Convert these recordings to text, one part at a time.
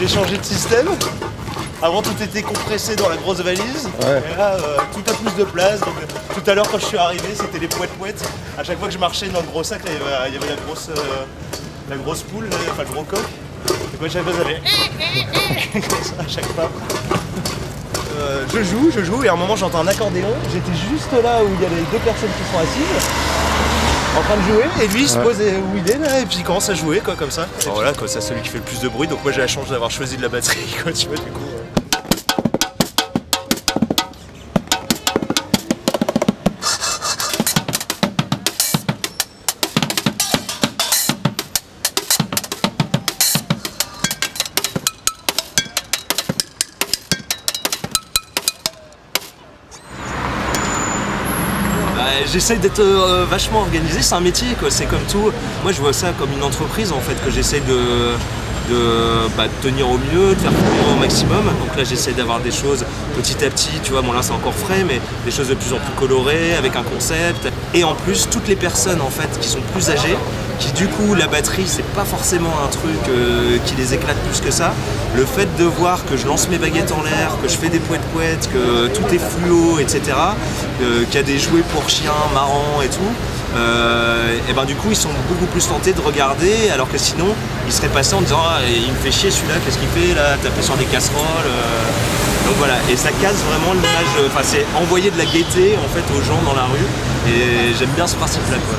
j'ai changé de système. Avant, tout était compressé dans la grosse valise. Ouais. Et là, tout a plus de place. Donc, tout à l'heure, quand je suis arrivé, c'était les pouettes-pouettes. À chaque fois que je marchais dans le gros sac, là, il y avait la grosse poule, là, enfin le gros coq. Et moi, chaque fois, j'avais à chaque fois. Je joue, et à un moment, j'entends un accordéon. J'étais juste là où il y avait deux personnes qui sont assises, en train de jouer, et lui il se pose où il est là, et puis il commence à jouer quoi, comme ça. Alors voilà quoi, c'est celui qui fait le plus de bruit, donc moi j'ai la chance d'avoir choisi de la batterie quoi, tu vois, du coup. J'essaie d'être vachement organisé, c'est un métier quoi, c'est comme tout. Moi je vois ça comme une entreprise en fait, que j'essaie de tenir au mieux, de faire courir au maximum. Donc là j'essaie d'avoir des choses petit à petit, tu vois, bon là c'est encore frais, mais des choses de plus en plus colorées, avec un concept. Et en plus, toutes les personnes en fait qui sont plus âgées, qui du coup, la batterie, c'est pas forcément un truc qui les éclate plus que ça. Le fait de voir que je lance mes baguettes en l'air, que je fais des pouettes-pouettes, que tout est fluo, etc., qu'il y a des jouets pour chiens marrants et tout, et ben du coup, ils sont beaucoup plus tentés de regarder, alors que sinon, ils seraient passés en disant « Ah, il me fait chier celui-là, qu'est-ce qu'il fait là, taper sur des casseroles Donc voilà, et ça casse vraiment l'image, enfin c'est envoyer de la gaieté en fait aux gens dans la rue, et j'aime bien ce principe-là quoi.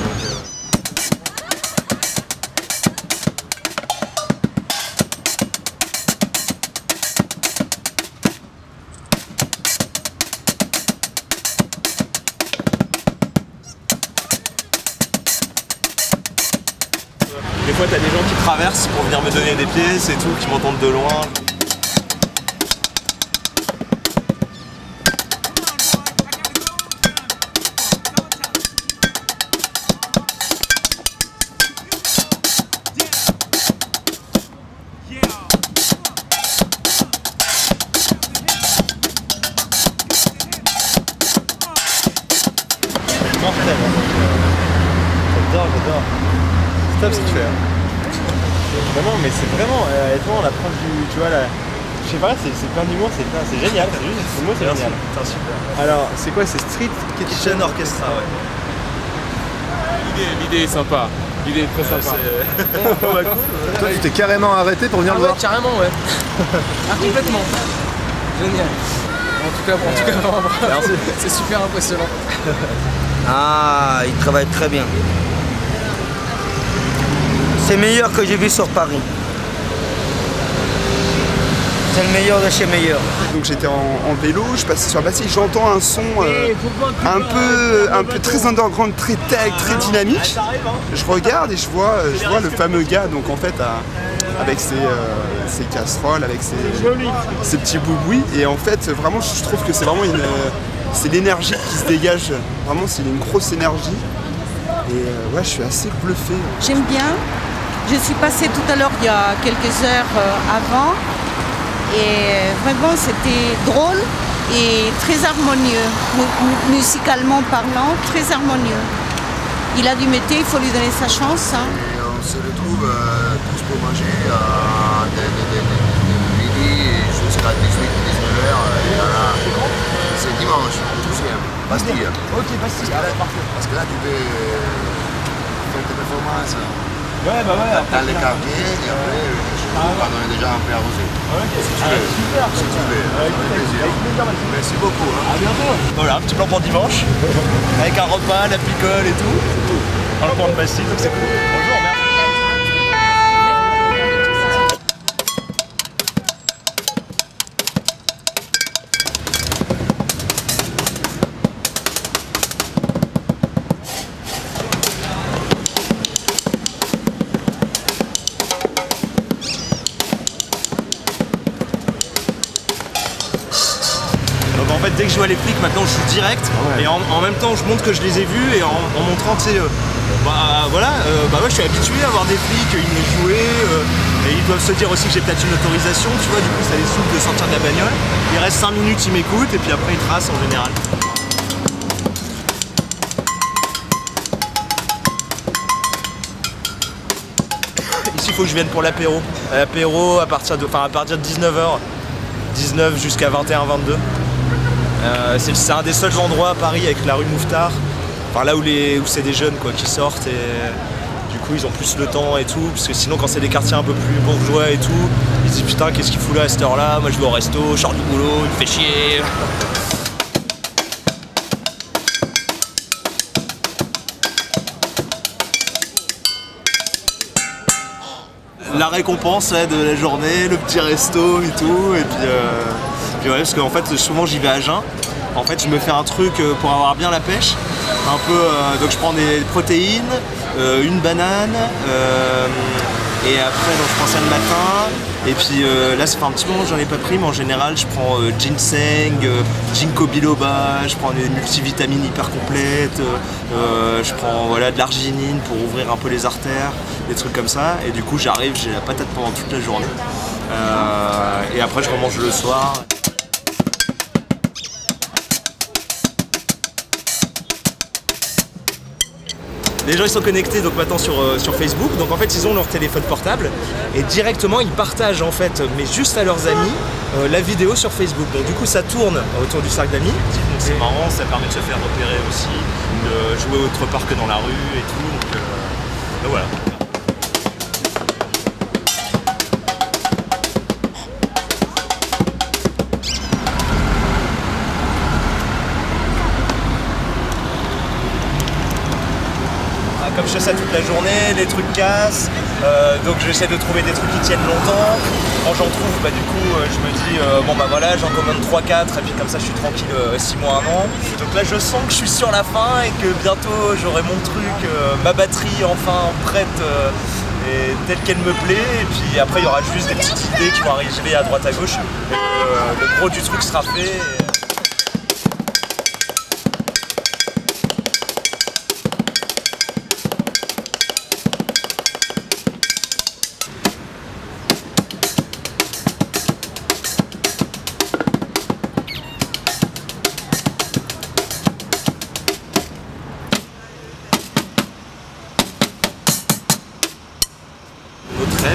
Des fois, t'as des gens qui traversent pour venir me donner des pièces et tout, qui m'entendent de loin. Mouffetard, j'adore. C'est top ce que tu fais. Hein. Vraiment, mais c'est vraiment, honnêtement, l'approche du, tu vois, là, je sais pas, c'est plein d'humour, c'est génial, c'est juste, ce mot c'est génial. Putain, super. Alors, c'est quoi, c'est Street Kitchen Orchestra, ouais. L'idée est sympa, l'idée est très sympa. Toi, tu t'es carrément arrêté pour venir le voir. Carrément, ouais. Complètement. Génial. En tout cas, vraiment, c'est super impressionnant. Ah, il travaille très bien. C'est le meilleur que j'ai vu sur Paris. C'est le meilleur de chez meilleur. Donc j'étais en vélo, je passais sur Bastille, j'entends un son un peu très underground, très tech, très dynamique. Je regarde et je vois le fameux gars, donc en fait, avec ses casseroles, avec ses petits boubouis. Et en fait, vraiment, je trouve que c'est vraiment c'est l'énergie qui se dégage. Vraiment, c'est une grosse énergie. Et ouais, je suis assez bluffé. J'aime bien. Je suis passée tout à l'heure, il y a quelques heures avant. Et vraiment, c'était drôle et très harmonieux. Musicalement parlant, très harmonieux. Il a du métier, il faut lui donner sa chance. Hein. Et on se retrouve tous pour manger à de midi jusqu'à 18-19h. C'est dimanche, tous bien. Bastille. Ok, Bastille. Parce que là, tu peux faire tes performances. Ouais, bah ouais. Dans les quartiers, et après, on est déjà un peu arrosé. Ok, si tu veux. Super. Si tu veux. Avec plaisir. Merci beaucoup. A bientôt. Voilà, un petit plan pour dimanche. Avec un repas, la picole et tout. Un plan de Bastille, donc c'est cool. Bonjour, merci. En fait, dès que je vois les flics, maintenant je suis direct, ouais. Et en même temps je montre que je les ai vus, et en montrant, tu sais, ouais, je suis habitué à avoir des flics, ils me jouaient, et ils doivent se dire aussi que j'ai peut-être une autorisation, tu vois, du coup ça les souffle de sortir de la bagnole. Il reste 5 minutes, ils m'écoutent, et puis après ils tracent en général. s'il faut que je vienne pour l'apéro. L'apéro à partir de 19h, 19 jusqu'à 21-22. C'est un des seuls endroits à Paris avec la rue Mouffetard, enfin là où c'est des jeunes quoi, qui sortent et du coup ils ont plus le temps et tout, parce que sinon quand c'est des quartiers un peu plus bourgeois et tout, ils se disent putain qu'est-ce qu'il fout là à cette heure-là, moi je vais au resto, je sors du boulot, il me fait chier. La récompense ouais, de la journée, le petit resto et tout, et puis ouais, parce qu'en fait souvent j'y vais à jeun. En fait je me fais un truc pour avoir bien la pêche, un peu, donc je prends des protéines, une banane, et après donc, je prends ça le matin, et puis là ça fait un petit moment que j'en ai pas pris, mais en général je prends ginseng, ginkgo biloba, je prends des multivitamines hyper complètes, je prends voilà, de l'arginine pour ouvrir un peu les artères, des trucs comme ça, et du coup j'arrive, j'ai la patate pendant toute la journée, et après je remange le soir. Les gens ils sont connectés donc maintenant sur Facebook, donc en fait ils ont leur téléphone portable et directement ils partagent en fait, mais juste à leurs amis, la vidéo sur Facebook. Donc du coup ça tourne autour du cercle d'amis. Donc c'est marrant, ça permet de se faire repérer aussi, de jouer autre part que dans la rue et tout, donc voilà. Comme je fais ça toute la journée, les trucs cassent, donc j'essaie de trouver des trucs qui tiennent longtemps. Quand j'en trouve, bah, du coup je me dis bon bah voilà j'en commande 3-4 et puis comme ça je suis tranquille 6 mois, 1 an. Donc là je sens que je suis sur la fin et que bientôt j'aurai mon truc, ma batterie enfin prête et telle qu'elle me plaît, et puis après il y aura juste des petites idées qui vont arriver à droite à gauche et le gros du truc sera fait. Et...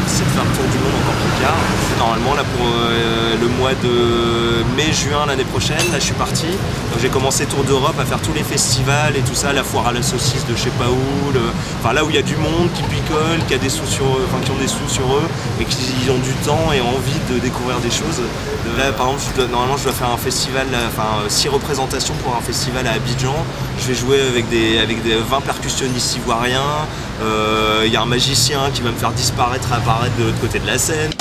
c'est de faire le tour du monde encore plus tard. Normalement là pour le mois de mai-juin l'année prochaine, là je suis parti. Donc j'ai commencé tour d'Europe à faire tous les festivals et tout ça, la foire à la saucisse de je sais pas où, enfin là où il y a du monde qui picole, qui a des sous sur eux, enfin qui ont des sous sur eux et qui ont du temps et ont envie de découvrir des choses. Là par exemple normalement je dois faire un festival, enfin 6 représentations pour un festival à Abidjan. Je vais jouer avec des 20 percussionnistes ivoiriens. Il y a un magicien qui va me faire disparaître à apparaître de l'autre côté de la scène.